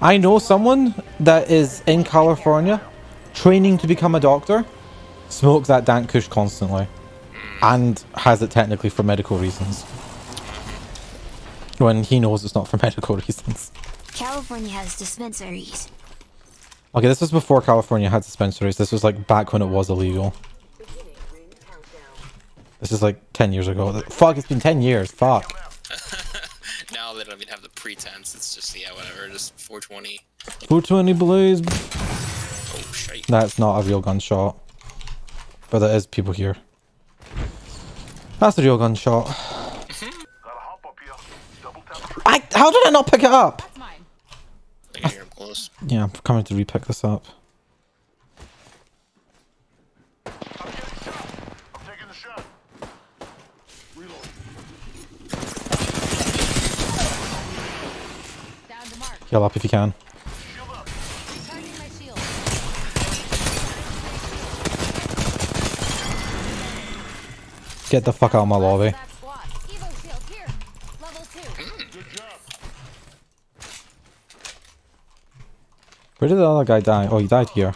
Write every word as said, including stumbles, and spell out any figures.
I know someone that is in California training to become a doctor, smokes that dank kush constantly, and has it technically for medical reasons, when he knows it's not for medical reasons. California has dispensaries. Okay, this was before California had dispensaries. This was like back when it was illegal. This is like ten years ago. Fuck, it's been ten years. Fuck. Now they don't even have the pretense. It's just, yeah, whatever. Just four twenty. four twenty blaze. Oh, shite. That's not a real gunshot. But there is people here. That's a real gunshot. I, how did I not pick it up? I can hear him close. Yeah, I'm coming to re-pick this up. I'm taking the shot. Reload. Down to mark. Heal up if you can. Get the fuck out of my lobby. Where did the other guy die? Oh, he died here.